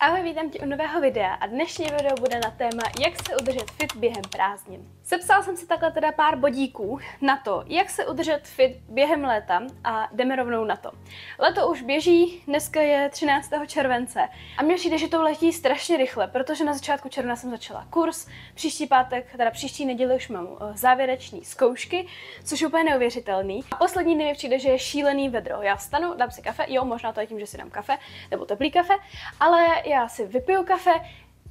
Ahoj, vítám tě u nového videa a dnešní video bude na téma, jak se udržet fit během prázdnin. Sepsala jsem si takhle teda pár bodíků na to, jak se udržet fit během léta a jdeme rovnou na to. Leto už běží, dneska je 13. července a mně přijde, že to letí strašně rychle, protože na začátku června jsem začala kurz, příští neděli už mám závěreční zkoušky, což je úplně neuvěřitelný. A poslední dny mi přijde, že je šílený vedro. Já vstanu, dám si kafe, jo, možná to je tím, že si dám kafe nebo teplý kafe, ale já si vypiju kafe,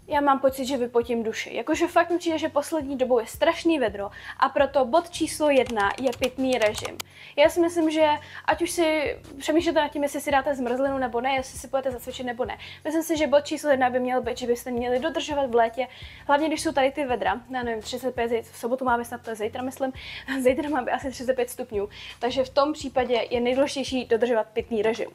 já mám pocit, že vypotím duši. Jakože fakt mi přijde, že poslední dobou je strašný vedro a proto bod číslo 1 je pitný režim. Já si myslím, že ať už si přemýšlíte nad tím, jestli si dáte zmrzlinu nebo ne, jestli si půjdete zacvičit nebo ne. Myslím si, že bod číslo 1 by měl být, že byste měli dodržovat v létě, hlavně když jsou tady ty vedra, já nevím, 35, v sobotu máme snad, to je zítra myslím, zítra máme asi 35 stupňů, takže v tom případě je nejdůležitější dodržovat pitný režim.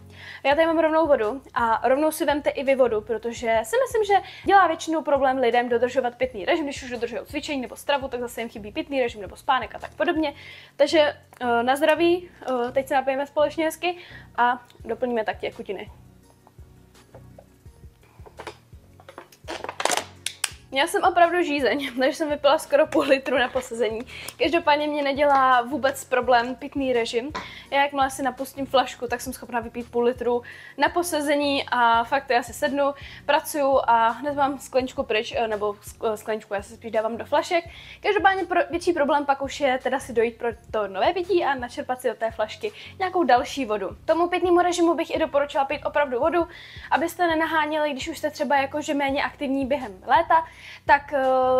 Já tady mám rovnou vodu a rovnou si vemte i vy vodu, protože si myslím, že dělá většinou problém lidem dodržovat pitný režim, když už dodržují cvičení nebo stravu, tak zase jim chybí pitný režim nebo spánek a tak podobně. Takže na zdraví, teď se napijeme společně hezky a doplníme tak tekutiny. Já jsem opravdu žízeň, takže jsem vypila skoro půl litru na posazení. Každopádně mě nedělá vůbec problém pitný režim. Já jakmile si napustím flašku, tak jsem schopna vypít půl litru na posazení a fakt já si sednu, pracuju a hned mám skleničku pryč, nebo skleničku, já se spíš dávám do flašek. Každopádně větší problém pak už je teda si dojít pro to nové pití a načerpat si do té flašky nějakou další vodu. Tomu pitnému režimu bych i doporučila pít opravdu vodu, abyste nenaháněli, když už jste třeba jakože méně aktivní během léta, tak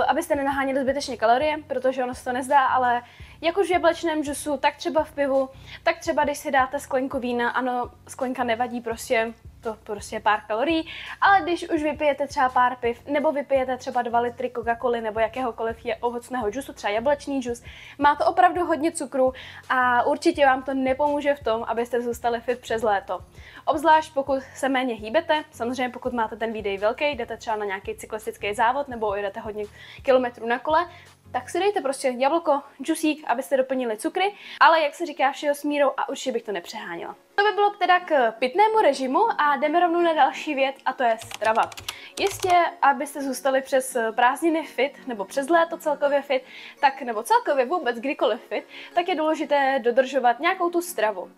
abyste nenaháněli zbytečně kalorie, protože ono se to nezdá, ale jak už v jablečném džusu, tak třeba v pivu, tak třeba když si dáte sklenku vína, ano, sklenka nevadí, prostě to prostě je pár kalorií, ale když už vypijete třeba pár piv, nebo vypijete třeba 2 litry Coca-Coly nebo jakéhokoliv ovocného džusu, třeba jablečný džus, má to opravdu hodně cukru a určitě vám to nepomůže v tom, abyste zůstali fit přes léto. Obzvlášť pokud se méně hýbete, samozřejmě pokud máte ten výdej velký, jdete třeba na nějaký cyklistický závod nebo jdete hodně kilometrů na kole, tak si dejte prostě jablko, džusík, abyste doplnili cukry, ale jak se říká, všeho s mírou a určitě bych to nepřeháněla. To by bylo teda k pitnému režimu a jdeme rovnou na další věc a to je strava. Jistě, abyste zůstali přes prázdniny fit, nebo přes léto celkově fit, tak nebo celkově vůbec kdykoliv fit, tak je důležité dodržovat nějakou tu stravu.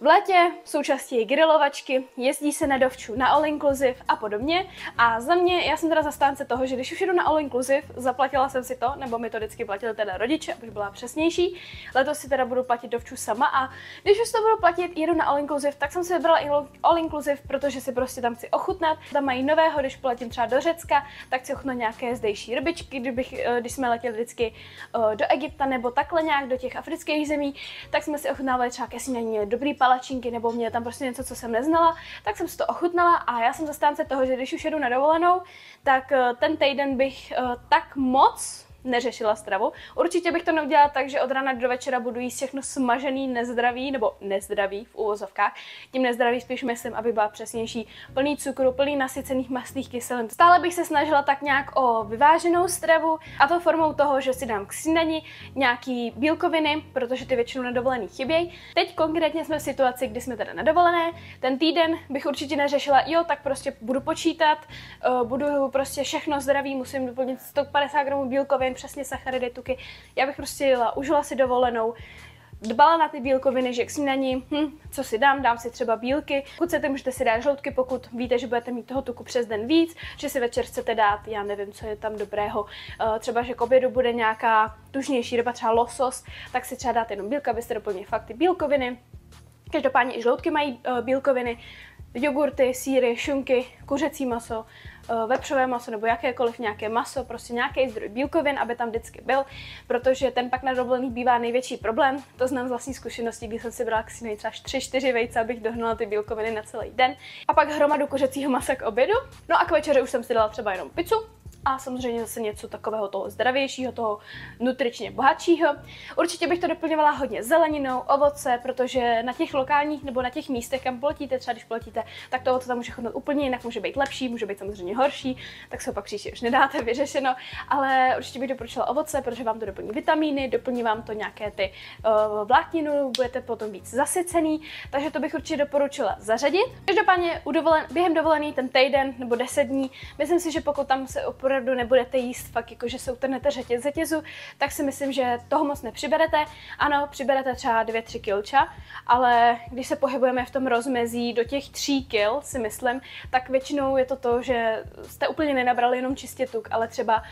V létě jsou častěji grilovačky, jezdí se na dovču, na all inclusive a podobně. A za mě, já jsem teda zastánce toho, že když už jdu na all inclusive, zaplatila jsem si to, nebo mi to vždycky platili teda rodiče, abych byla přesnější. Letos si teda budu platit dovču sama a když už to budu platit, jedu na all inclusive, tak jsem si vybrala i all inclusive, protože si prostě tam chci ochutnat. Tam mají nového, když poletím třeba do Řecka, tak si ochutnat nějaké zdejší rybičky, když jsme letěli vždycky do Egypta nebo takhle nějak do těch afrických zemí, tak jsme si ochutnávali třeba ke snídani dobrý palačinky nebo mě tam prostě něco, co jsem neznala, tak jsem si to ochutnala a já jsem zastánce toho, že když už jedu na dovolenou, tak ten týden bych tak moc neřešila stravu. Určitě bych to neudělala tak, že od rána do večera budu jíst všechno smažený, nezdravý, nebo nezdravý v uvozovkách. Tím nezdravý spíš myslím, aby byla přesnější, plný cukru, plný nasycených mastných kyselin. Stále bych se snažila tak nějak o vyváženou stravu a to formou toho, že si dám k snídani nějaký bílkoviny, protože ty většinou na dovolený chybějí. Teď konkrétně jsme v situaci, kdy jsme teda na dovolené. Ten týden bych určitě neřešila, jo, tak prostě budu počítat, budu prostě všechno zdravý, musím doplnit 150 gramů bílkovin, přesně sacharidy, tuky. Já bych prostě jela, užila si dovolenou, dbala na ty bílkoviny, že k snídani, co si dám, dám si třeba bílky. Pokud chcete, můžete si dát žloutky, pokud víte, že budete mít toho tuku přes den víc, že si večer chcete dát, já nevím, co je tam dobrého, třeba, že k obědu bude nějaká tužnější ryba, třeba losos, tak si třeba dáte jenom bílka, abyste doplnili fakt ty bílkoviny. Každopádně i žloutky mají bílkoviny, jogurty, sýry, šunky, kuřecí maso, vepřové maso nebo jakékoliv nějaké maso, prostě nějaký zdroj bílkovin, aby tam vždycky byl, protože ten pak na dovolený bývá největší problém. To znám z vlastní zkušenosti, když jsem si brala k snídani třeba 3-4 vejce, abych dohnala ty bílkoviny na celý den. A pak hromadu kuřecího masa k obědu. No a k večeři už jsem si dala třeba jenom pizzu a samozřejmě zase něco takového toho zdravějšího, toho nutričně bohatšího. Určitě bych to doplňovala hodně zeleninou, ovoce, protože na těch lokálních nebo na těch místech, kam poletíte, třeba když poletíte, tak to ovoce tam může chutnat úplně jinak, může být lepší, může být samozřejmě horší, tak se ho pak příště už nedáte, vyřešeno, ale určitě bych doporučila ovoce, protože vám to doplní vitamíny, doplní vám to nějaké ty vlákninu, budete potom víc zasycený, takže to bych určitě doporučila zařadit. Každopádně během dovolený ten týden nebo 10 dní, myslím si, že pokud tam se opravdu nebudete jíst fakt jako, že se utrhnete řetěz řetězu, tak si myslím, že toho moc nepřiberete. Ano, přiberete třeba 2-3 kilča, ale když se pohybujeme v tom rozmezí do těch 3 kil, si myslím, tak většinou je to to, že jste úplně nenabrali jenom čistě tuk, ale třeba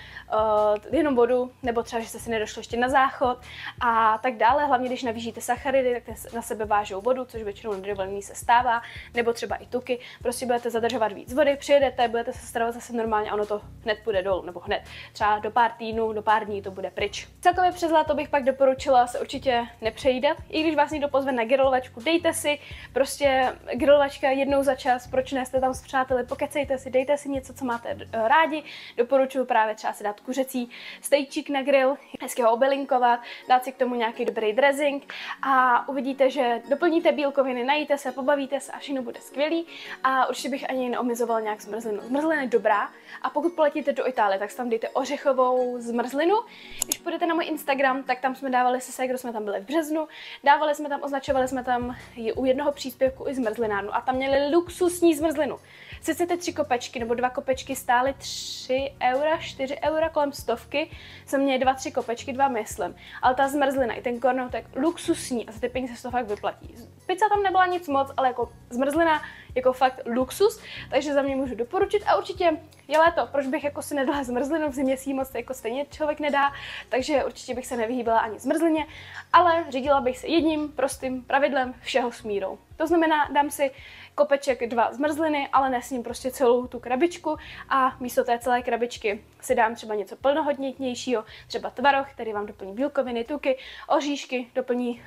jenom vodu, nebo třeba, že jste si nedošli ještě na záchod a tak dále. Hlavně když navýšíte sacharidy, tak na sebe vážou vodu, což většinou nedovolený se stává, nebo třeba i tuky. Prostě budete zadržovat víc vody, přijedete, budete se stravovat zase normálně, ono to hned půjde dolů, nebo hned třeba do pár týdnů, do pár dní to bude pryč. Celkově přes léto bych pak doporučila se určitě nepřejídat. I když vás někdo pozve na grilovačku, dejte si prostě grilovačka jednou za čas, proč ne, jste tam s přáteli, pokecejte si, dejte si něco, co máte rádi. Doporučuji právě třeba si dát kuřecí stejčík na grill, hezky ho obelinkovat, dát si k tomu nějaký dobrý dressing a uvidíte, že doplníte bílkoviny, najíte se, pobavíte se a všechno bude skvělý. A určitě bych ani neomizoval nějak zmrzlinu. Zmrzlina je dobrá a pokud poletíte do Itálie, tak si tam dejte ořechovou zmrzlinu. Když půjdete na můj Instagram, tak tam jsme dávali se ségrou, jsme tam byli v březnu, dávali jsme tam, označovali jsme tam u jednoho příspěvku i zmrzlinárnu a tam měli luxusní zmrzlinu. Sice ty 3 kopečky nebo 2 kopečky stály 3 eura, 4 eura, kolem stovky, jsem měli 2-3 kopečky, 2 myslím, ale ta zmrzlina i ten kornoutek luxusní a za ty peníze se to fakt vyplatí. Pizza tam nebyla nic moc, ale jako zmrzlina jako fakt luxus, takže za mě můžu doporučit a určitě je léto, proč bych jako si nedala zmrzlinu, v zimě si moc jako stejně člověk nedá, takže určitě bych se nevyhýbala ani zmrzlině, ale řídila bych se jedním prostým pravidlem, všeho s mírou. To znamená, dám si kopeček 2 zmrzliny, ale nesním prostě celou tu krabičku a místo té celé krabičky si dám třeba něco plnohodnotnějšího, třeba tvaroh, který vám doplní bílkoviny, tuky, oříšky, doplní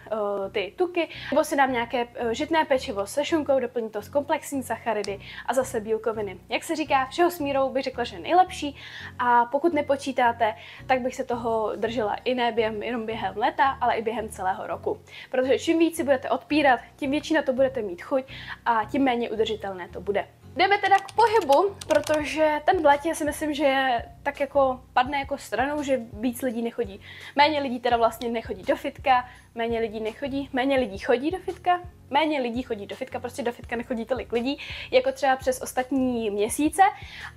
ty tuky, nebo si dám nějaké žitné pečivo se šunkou, doplní to z komplexní sacharidy a zase bílkoviny. Jak se říká, všeho s mírou bych řekla, že je nejlepší a pokud nepočítáte, tak bych se toho držela i ne jenom během léta, ale i během celého roku. Protože čím víc si budete odpírat, tím větší na to budete mít chuť a tím méně udržitelné to bude. Jdeme teda k pohybu, protože ten v létě si myslím, že je tak jako padne jako stranou, že víc lidí nechodí. Méně lidí teda vlastně nechodí do fitka, méně lidí chodí do fitka, prostě do fitka nechodí tolik lidí, jako třeba přes ostatní měsíce.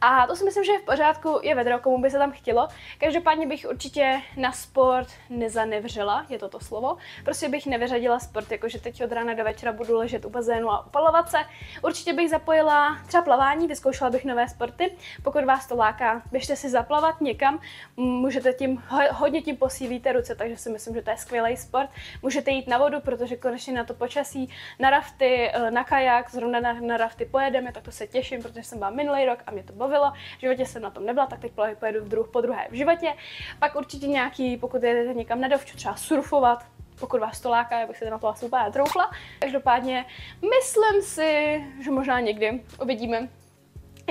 A to si myslím, že je v pořádku, je vedro, komu by se tam chtělo. Každopádně bych určitě na sport nezanevřela, je to to slovo. Prostě bych nevyřadila sport, jakože teď od rána do večera budu ležet u bazénu a opalovat se. Určitě bych zapojila třeba plavání, vyzkoušela bych nové sporty. Pokud vás to láká, běžte si zaplavat někam, můžete tím, hodně tím posílíte ruce, takže si myslím, že to je skvělý sport. Můžete jít na vodu, protože konečně na to počasí, na rafty, na kajak, zrovna na rafty pojedeme, tak to se těším, protože jsem byla minulý rok a mě to bavilo, v životě jsem na tom nebyla, tak teď pojedu po druhé v životě. Pak určitě nějaký, pokud jedete někam na dovču, třeba surfovat, pokud vás to láká, já bych se na to asi úplně netroufla. Každopádně myslím si, že možná někdy uvidíme.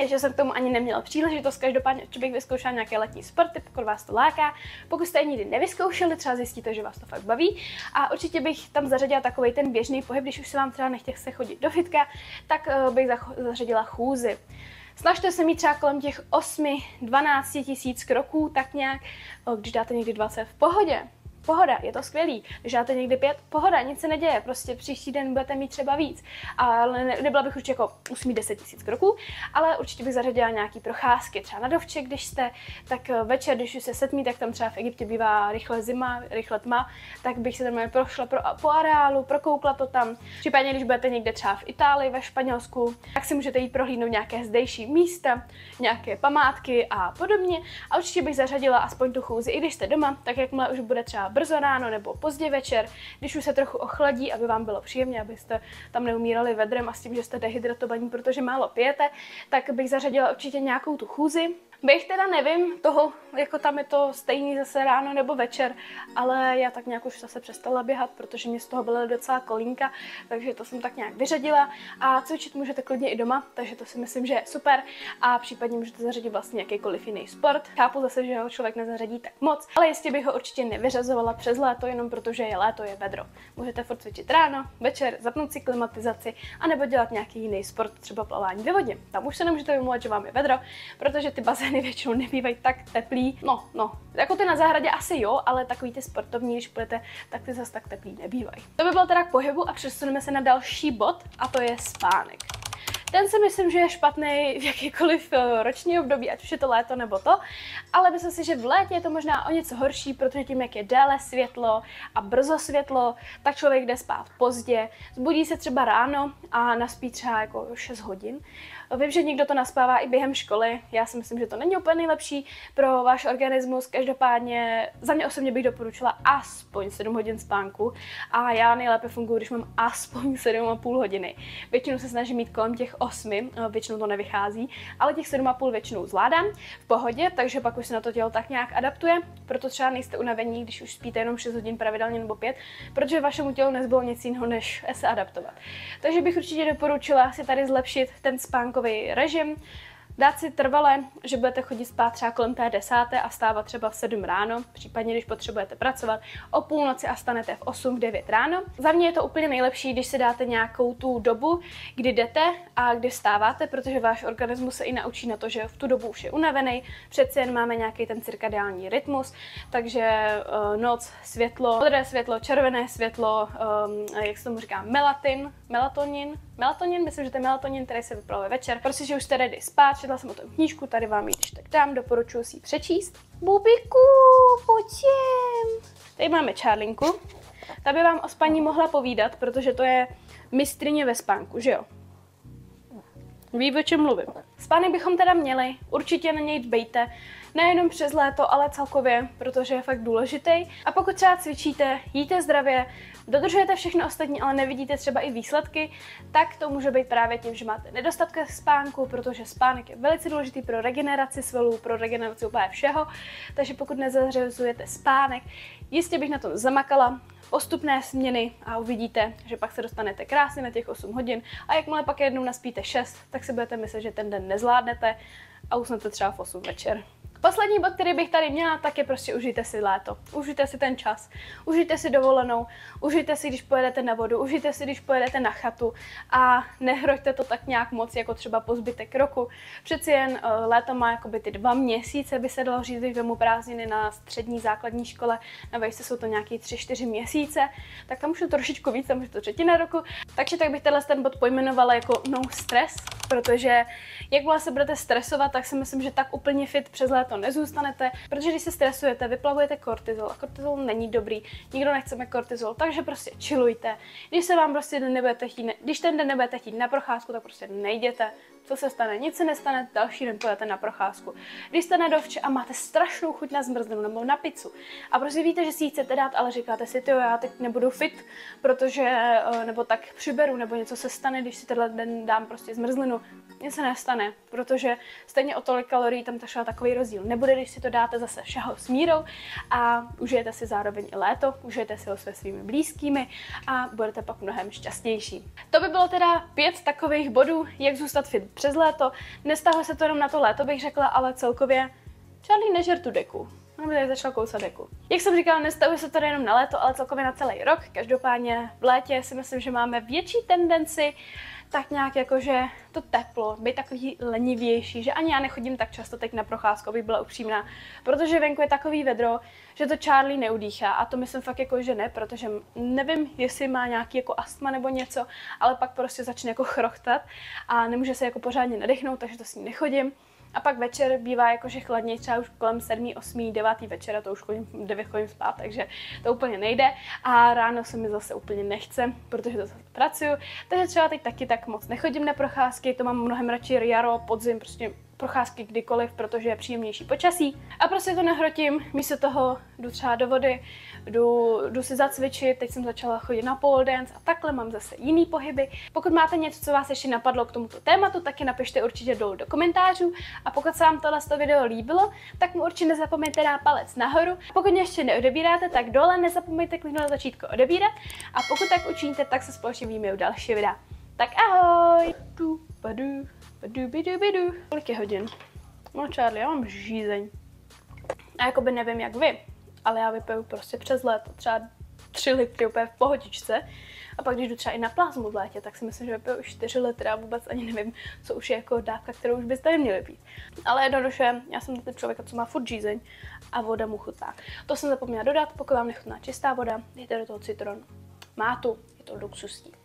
Že jsem k tomu ani neměla příležitost, každopádně určitě bych vyzkoušela nějaké letní sporty, pokud vás to láká. Pokud jste je nikdy nevyzkoušeli, třeba zjistíte, že vás to fakt baví. A určitě bych tam zařadila takový ten běžný pohyb, když už se vám třeba nechtěl se chodit do fitka, tak bych zařadila chůzi. Snažte se mít třeba kolem těch 8-12 000 kroků, tak nějak, když dáte někdy 20, v pohodě. Pohoda, je to skvělý. Když dáte někdy 5, pohoda, nic se neděje, prostě příští den budete mít třeba víc. Ale nebyla bych určitě jako musí mít 10 000 kroků, ale určitě bych zařadila nějaký procházky, třeba na dovče, když jste, tak večer, když už se setmí, tak tam třeba v Egyptě bývá rychle zima, rychle tma, tak bych se tam prošla po areálu, prokoukla to tam. Případně, když budete někde třeba v Itálii, ve Španělsku, tak si můžete jít prohlídnout nějaké zdejší místa, nějaké památky a podobně. A určitě bych zařadila aspoň tu chůzi, i když jste doma, tak jakmile už bude třeba brzo ráno nebo pozdě večer, když už se trochu ochladí, aby vám bylo příjemně, abyste tam neumírali vedrem a s tím, že jste dehydratovaní, protože málo pijete, tak bych zařadila určitě nějakou tu chůzi. Bych teda nevím toho, jako tam je to stejný zase ráno nebo večer, ale já tak nějak už zase přestala běhat, protože mě z toho byla docela kolínka, takže to jsem tak nějak vyřadila a cvičit můžete klidně i doma, takže to si myslím, že je super a případně můžete zařadit vlastně jakýkoliv jiný sport. Chápu zase, že ho člověk nezařadí tak moc, ale jistě bych ho určitě nevyřazovala přes léto, jenom protože je léto, je vedro. Můžete furt cvičit ráno, večer, zapnout si klimatizaci anebo dělat nějaký jiný sport, třeba plavání ve vodě. Tam už se nemůžete vymlouvat, že vám je vedro, protože ty bazény většinou nebývají tak teplý. No, jako ty na zahradě asi jo, ale takový ty sportovní, když půjdete, tak ty zase tak teplý nebývají. To by bylo teda k pohybu a přesuneme se na další bod a to je spánek. Ten si myslím, že je špatný v jakýkoliv roční období, ať už je to léto nebo to, ale myslím si, že v létě je to možná o něco horší, protože tím, jak je déle světlo a brzo světlo, tak člověk jde spát pozdě, zbudí se třeba ráno a naspí třeba jako 6 hodin. Vím, že někdo to naspává i během školy, já si myslím, že to není úplně nejlepší pro váš organismus, každopádně za mě osobně bych doporučila aspoň 7 hodin spánku a já nejlépe funguji, když mám aspoň 7,5 hodiny. Většinou se snažím mít kolem těch 8, většinou to nevychází, ale těch 7,5 většinou zvládám v pohodě, takže pak už se na to tělo tak nějak adaptuje, proto třeba nejste unavení, když už spíte jenom 6 hodin pravidelně nebo 5, protože vašemu tělu nezbylo nic jiného, než se adaptovat. Takže bych určitě doporučila si tady zlepšit ten spánkový režim, dát si trvale, že budete chodit spát třeba kolem té 10. a stávat třeba v 7 ráno, případně když potřebujete pracovat o půlnoci a stanete v 8, v 9 ráno. Za mě je to úplně nejlepší, když si dáte nějakou tu dobu, kdy jdete a kdy vstáváte, protože váš organismus se i naučí na to, že v tu dobu už je unavený, přece jen máme nějaký ten cirkadiální rytmus, takže noc, světlo, modré světlo, červené světlo, jak se tomu říká, melatonin, myslím, že to je melatonin, který se vyplavuje večer, protože už tedy jde spát, četla jsem o tom knížku, tady vám ji když tak dám, doporučuji si ji přečíst. Bubiku, pojďem! Tady máme Čárlinku, ta by vám o spaní mohla povídat, protože to je mistryně ve spánku, že jo? Ví, o čem mluvím. Spánek bychom teda měli, určitě na něj dbejte, nejenom přes léto, ale celkově, protože je fakt důležitý. A pokud třeba cvičíte, jíte zdravě, dodržujete všechno ostatní, ale nevidíte třeba i výsledky, tak to může být právě tím, že máte nedostatky spánku, protože spánek je velice důležitý pro regeneraci svalů, pro regeneraci úplně všeho, takže pokud nezařazujete spánek, jistě bych na tom zamakala, postupné směny a uvidíte, že pak se dostanete krásně na těch 8 hodin a jakmile pak jednou naspíte 6, tak si budete myslet, že ten den nezvládnete a usnete třeba v 8 večer. Poslední bod, který bych tady měla, tak je prostě užijte si léto, užijte si ten čas, užijte si dovolenou, užijte si, když pojedete na vodu, užijte si, když pojedete na chatu a nehroťte to tak nějak moc, jako třeba po zbytek roku. Přeci jen léto má jakoby ty 2 měsíce, by se dalo říct, když vemu prázdniny na střední základní škole, na vejce jsou to nějaký 3-4 měsíce, tak tam už je trošičku víc, tam už je to 1/3 roku, takže tak bych tenhle ten bod pojmenovala jako no stres, protože jakmile se budete stresovat, tak si myslím, že tak úplně fit přes léto nezůstanete, protože když se stresujete, vyplavujete kortizol a kortizol není dobrý, nikdo nechceme kortizol, takže prostě chillujte. Když se vám prostě ten den nebudete chtít na procházku, tak prostě nejděte. Co se stane? Nic se nestane, další den půjdete na procházku. Když jste na dovče a máte strašnou chuť na zmrzlinu nebo na pizzu a prostě víte, že si ji chcete dát, ale říkáte si, tyjo, já teď nebudu fit, protože, nebo tak přiberu, nebo něco se stane, když si tenhle den dám prostě zmrzlinu, nic se nestane, protože stejně o tolik kalorií tam tašla takový rozdíl nebude, když si to dáte zase všeho s mírou a užijete si zároveň i léto, užijete si ho se svými blízkými a budete pak mnohem šťastnější. To by bylo teda 5 takových bodů, jak zůstat fit přes léto. Nestahuje se to jenom na to léto, bych řekla, ale celkově Charlie nežer tu deku. Ona by tady začala kousat deku. Jak jsem říkala, nestahuje se to jenom na léto, ale celkově na celý rok. Každopádně v létě si myslím, že máme větší tendenci tak nějak jakože to teplo, být takový lenivější, že ani já nechodím tak často teď na procházku, abych byla upřímná, protože venku je takový vedro, že to Charlie neudýchá a to myslím fakt jako, že ne, protože nevím, jestli má nějaký jako astma nebo něco, ale pak prostě začne jako chrochtat a nemůže se jako pořádně nadechnout, takže to s ní nechodím. A pak večer bývá jakože chladněji, třeba už kolem 7, 8, 9 večera, to už 9 chodím spát, takže to úplně nejde. A ráno se mi zase úplně nechce, protože zase pracuju. Takže třeba teď taky tak moc nechodím na procházky, to mám mnohem radši jaro, podzim, prostě procházky kdykoliv, protože je příjemnější počasí. A prostě to nehrotím, místo toho jdu třeba do vody, jdu si zacvičit, teď jsem začala chodit na pole dance a takhle, mám zase jiný pohyby. Pokud máte něco, co vás ještě napadlo k tomuto tématu, tak je napište určitě dolů do komentářů. A pokud se vám tohle video líbilo, tak mu určitě nezapomeňte dát palec nahoru. Pokud mě ještě neodebíráte, tak dole nezapomeňte kliknout na tlačítko odebírat. A pokud tak učiníte, tak se společně vidíme u dalšího videa. Tak ahoj! Dubidu. Kolik je hodin? No Charlie, já mám žízeň. A jakoby nevím jak vy, ale já vypiju prostě přes léto třeba 3 litry úplně v pohotičce. A pak když jdu třeba i na plázmu v létě, tak si myslím, že vypiju 4 litry a vůbec ani nevím, co už je jako dávka, kterou už byste neměli pít. Ale jednoduše, já jsem ten člověka, co má furt žízeň a voda mu chutná. To jsem zapomněla dodat, pokud vám nechutná čistá voda, dejte do toho citron. Má tu, je to luxusní.